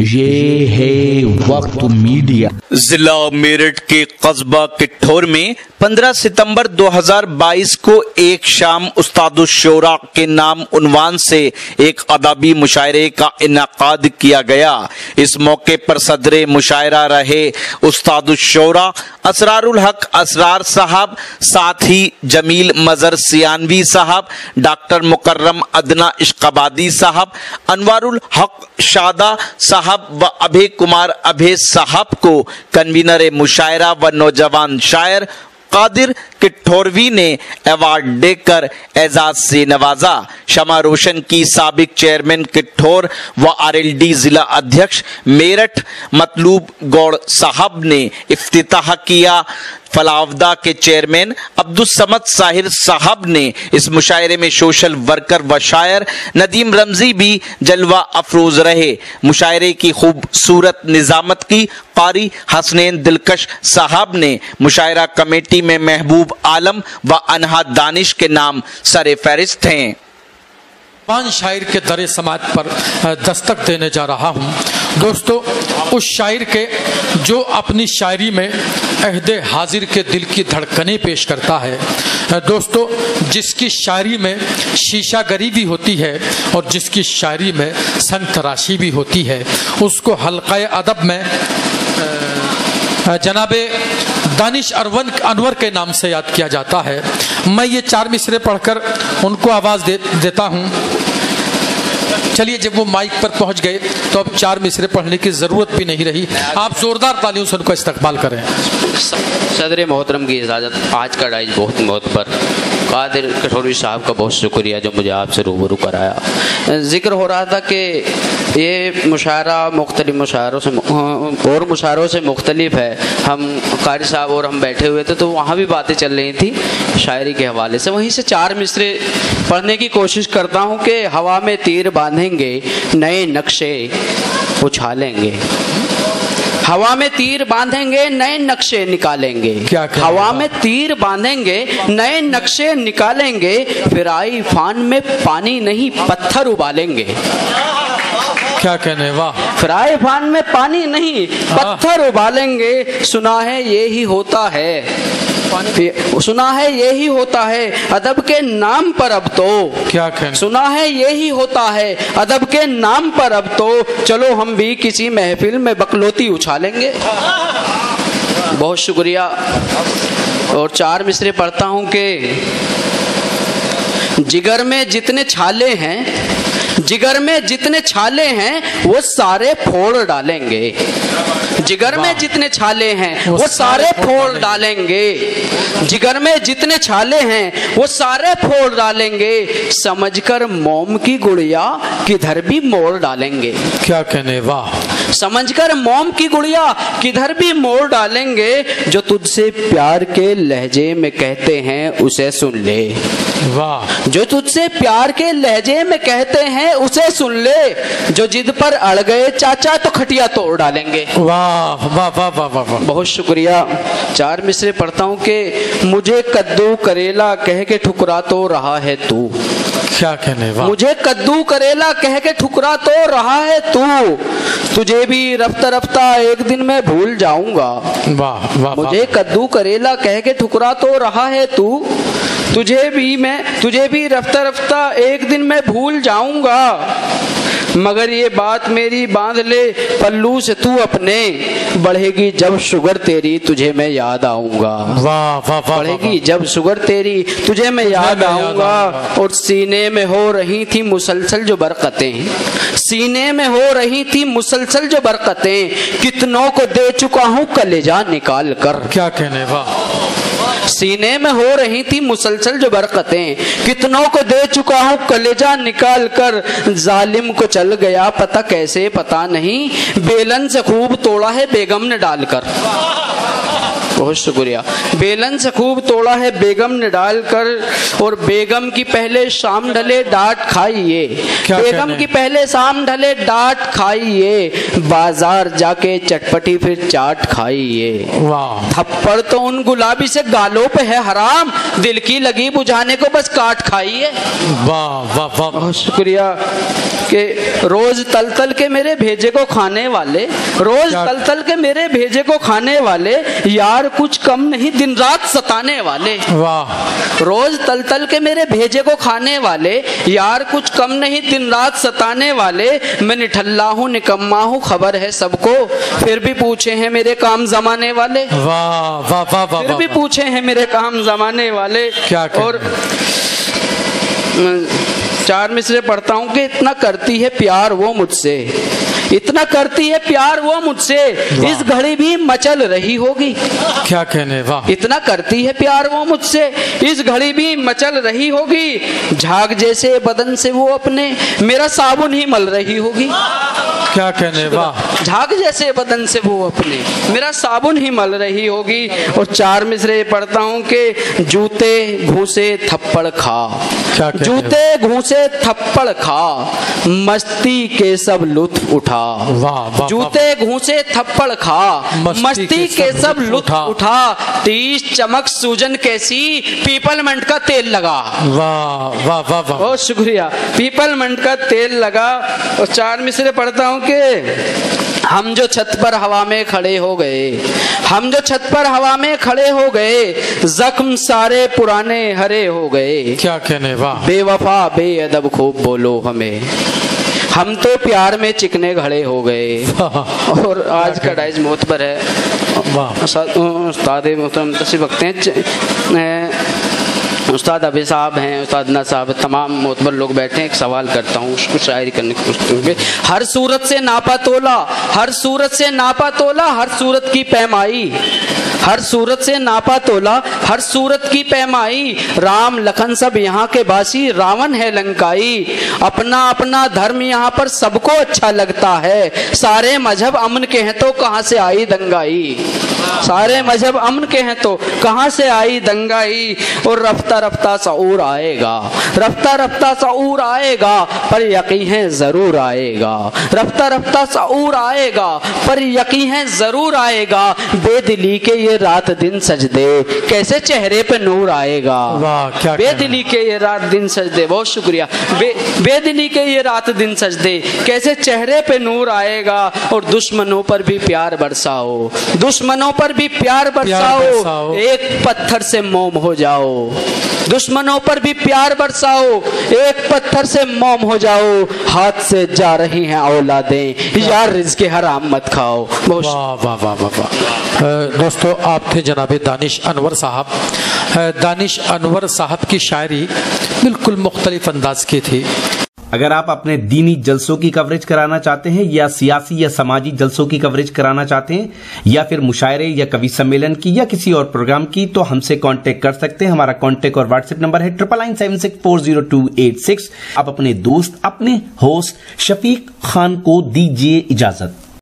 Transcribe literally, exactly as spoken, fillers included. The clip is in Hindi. ये है वक्त मीडिया। जिला मेरठ के कस्बा किठोर में पंद्रह सितंबर दो हज़ार बाईस को एक शाम उस्तादुश्शोरा के नाम उन्वान से एक अदबी मुशायरे का इनाकाद किया गया। इस मौके पर सदरे मुशायरा रहे उस्तादुश्शोरा असरारुल हक असरार साहब, साथ ही जमील मजर सियानवी साहब, डॉक्टर मुकरम अदना इशकबादी साहब, अनवारुल हक शादा साहब व अभय कुमार अभय साहब को कन्वीनर मुशायरा व नौजवान शायर कादिर किठोरवी ने अवार्ड देकर एजाज से नवाजा। शमा रोशन की साबिक चेयरमैन किठोर व आरएलडी जिला अध्यक्ष मेरठ मतलूब गौड़ साहब ने इफ्तिताह किया। फलावदा के चेयरमैन अब्दुस समद साहिर साहब ने इस मुशायरे में सोशल वर्कर व शायर नदीम रमजी भी जलवा अफरोज रहे। मुशायरे की खूबसूरत निजामत की कारी हसनैन दिलकश साहब ने मुशायरा कमेटी में महबूब आलम व अनहद दानिश के नाम सरे फहरिस्त हैं। पान शायर के दर समाज पर दस्तक देने जा रहा हूँ। दोस्तों, उस शायर के जो अपनी शायरी में अहदे हाजिर के दिल की धड़कनें पेश करता है, दोस्तों जिसकी शायरी में शीशागरी भी होती है और जिसकी शायरी में संतराशी भी होती है, उसको हल्काए अदब में जनाबे दानिश अरवन अनवर के नाम से याद किया जाता है। मैं ये चार मिसरे पढ़कर उनको आवाज़ दे देता हूँ। चलिए, जब वो माइक पर पहुँच गए तो अब चार मिसरे पढ़ने की ज़रूरत भी नहीं रही। आप ज़ोरदार तालियों से उनका इस्तकबाल करें। सदर मोहतरम की इजाज़त, आज का डाइज बहुत मौत पर कादिर किठोरवी साहब का बहुत शुक्रिया जो मुझे आपसे रूबरू कराया। जिक्र हो रहा था कि ये मुशायरा मुख्तलिफ मुशायरों से और मुशायरों से मुख्तलिफ है। हम कारी साहब और हम बैठे हुए थे तो वहाँ भी बातें चल रही थी शायरी के हवाले से। वहीं से चार मिसरे पढ़ने की कोशिश करता हूँ कि हवा में तीर बांधेंगे, नए नक्शे उछालेंगे। हवा में तीर बांधेंगे, नए नक्शे निकालेंगे। क्या क्या हवा में तीर बांधेंगे, नए नक्शे निकालेंगे। फिर आई फान में पानी नहीं पत्थर उबालेंगे। क्या कहने, वाह। फ्राई फान में पानी नहीं पत्थर उबालेंगे। सुना है ये ही होता है, सुना है ये ही होता है अदब के नाम पर अब तो। क्या कहने, सुना है ये ही होता है अदब के नाम पर अब तो। चलो हम भी किसी महफिल में बकलोती उछालेंगे। बहुत शुक्रिया। और चार मिसरे पढ़ता हूँ कि जिगर में जितने छाले हैं, जिगर में जितने छाले हैं वो सारे फोड़ डालेंगे। जिगर में जितने छाले हैं वो सारे फोड़ डालेंगे। जिगर में जितने छाले हैं वो सारे फोड़ डालेंगे। समझकर मोम की गुड़िया किधर भी मोड़ डालेंगे। क्या कहने, वाह। समझकर मोम की गुड़िया किधर भी मोड़ डालेंगे। जो तुझसे प्यार के लहजे में कहते हैं उसे सुन ले। वाह। जो तुझसे प्यार के लहजे में कहते हैं उसे सुन ले। जो जिद पर अड़ गए चाचा तो खटिया तोड़ डालेंगे। वाह वाह वाह वाह वाह। बहुत शुक्रिया। चार मिसरे पढ़ता हूँ कि मुझे कद्दू करेला कह के ठुकरा तो रहा है तू। क्या कहने, वाह। मुझे कद्दू करेला कह के ठुकरा तो रहा है तू। तुझे भी रफ्ता रफ्ता एक दिन मैं भूल जाऊंगा। वाह वाह। मुझे कद्दू करेला कह के ठुकरा तो रहा है तू। तुझे भी मैं तुझे भी रफ्ता रफ्ता एक दिन मैं भूल जाऊंगा। मगर ये बात मेरी बांध ले पल्लू से तू अपने। बढ़ेगी जब शुगर तेरी तुझे मैं याद आऊंगा। वाह वाह। बढ़ेगी जब शुगर तेरी तुझे मैं याद आऊंगा। और सीने में हो रही थी मुसलसल जो बरकतें, सीने में हो रही थी मुसलसल जो बरकतें। कितनों को दे चुका हूँ कलेजा निकाल कर। क्या कहने, वाह। सीने में हो रही थी मुसलसल जो बरकतें। कितनों को दे चुका हूँ कलेजा निकाल कर। जालिम को चल गया पता कैसे पता नहीं। बेलन से खूब तोड़ा है बेगम ने डालकर। बहुत शुक्रिया। बेलन से खूब तोड़ा है बेगम ने डालकर, और बेगम की पहले शाम ढले डांट खाइए, बेगम की पहले शाम ढले डांट खाइए, बाजार जाके चटपटी फिर चाट खाइए। वाह, थप्पड़ तो उन गुलाबी से गालों पे है हराम, दिल की लगी बुझाने को बस काट खाइए। वाह वाह वाह, बहुत शुक्रिया। के रोज तल तल के मेरे भेजे को खाने वाले, रोज तल तल के मेरे भेजे को खाने वाले, यार कुछ कम नहीं दिन रात सताने वाले। वाह, रोज तल तल के मेरे भेजे को खाने वाले, यार कुछ कम नहीं दिन रात सताने वाले, मैं निठल्ला हूँ निकम्मा हूँ खबर है सबको, फिर भी पूछे हैं मेरे काम जमाने वाले। वाह वाह वाह वाह, फिर भी पूछे हैं मेरे काम जमाने वाले। क्या क्या? और चार मिसरे पढ़ता हूँ कि इतना करती है प्यार वो मुझसे, इतना करती है प्यार वो मुझसे, इस घड़ी भी मचल रही होगी। क्या कहने, वाह। इतना करती है प्यार वो मुझसे, इस घड़ी भी मचल रही होगी, झाग जैसे बदन से वो अपने मेरा साबुन ही मल रही होगी। क्या कहने, वाह। झाग जैसे बदन से वो अपने मेरा साबुन ही मल रही होगी। और चार मिसरे पढ़ता हूँ कि जूते घूसे थप्पड़ खा, क्या कहने, जूते घूसे थप्पड़ खा, मस्ती के सब लुत्फ उठा। वाह, जूते घूसे थप्पड़ खा, मस्ती के सब लुत्फ उठा, तीस चमक सूजन कैसी पीपलमेंट का तेल लगा। वाह वाह वाह, बहुत शुक्रिया। पीपलमेंट का तेल लगा। और चार मिसरे पढ़ता हूँ कि हम जो छत पर हवा में खड़े हो गए, हम जो छत पर हवा में खड़े हो गए, जख्म सारे पुराने हरे हो गए। क्या कहने, वाह। बेवफा बेअदब खूब बोलो हमें, हम तो प्यार में चिकने घड़े हो गए। और आज का डाइज मौत पर है। उस्ताद मोहतरम तशरीफ रखते हैं, उस्ताद अभी साहब हैं, उस्ताद ना साहब, तमाम मोतबर लोग बैठे हैं। एक सवाल करता हूँ, उसको शायरी करने की कोशिश करूँगी। हर सूरत से नापा तोला, हर सूरत से नापा तोला, हर सूरत की पैमाई, हर सूरत से नापा तोला, हर सूरत की पैमाई, राम लखन सब यहाँ के बासी, रावण है लंकाई, अपना अपना धर्म यहाँ पर सबको अच्छा लगता है, सारे मजहब अमन के हैं तो कहाँ से आई दंगाई, सारे मजहब अमन के हैं तो कहाँ से आई दंगाई। और रफ्ता रफ्ता सऊर आएगा, रफ्ता रफ्ता सऊर आएगा, पर यकीन है जरूर आएगा, रफ्ता रफ्ता सऊर आएगा, पर यकीन है जरूर आएगा, बेदिली के ये रात दिन सजदे, कैसे चेहरे पे नूर आएगा। वाह, बेदिली के ये रात दिन सजदे, बहुत शुक्रिया। बे, बेदिली के ये रात दिन सजदे, कैसे चेहरे पे नूर आएगा, और दुश्मनों पर भी प्यार बरसाओ, दुश्मनों पर भी प्यार बरसाओ, प्यार बरसाओ। एक पत्थर से मोम हो जाओ, दुश्मनों पर भी प्यार बरसाओ, एक पत्थर से मोम हो जाओ, हाथ से जा रही हैं औलादें, यार रिज़्क़े हराम मत खाओ। वाह वाह वाह वाह। दोस्तों, आप थे जनाबे दानिश अनवर साहब। दानिश अनवर साहब की शायरी बिल्कुल मुख्तलिफ अंदाज की थी। अगर आप अपने दीनी जलसों की कवरेज कराना चाहते हैं, या सियासी या समाजी जलसों की कवरेज कराना चाहते हैं, या फिर मुशायरे या कवि सम्मेलन की या किसी और प्रोग्राम की, तो हमसे कांटेक्ट कर सकते हैं। हमारा कांटेक्ट और व्हाट्सएप नंबर है triple nine seven six four zero two eight six. आप अपने दोस्त, अपने होस्ट शफीक खान को दीजिए इजाजत।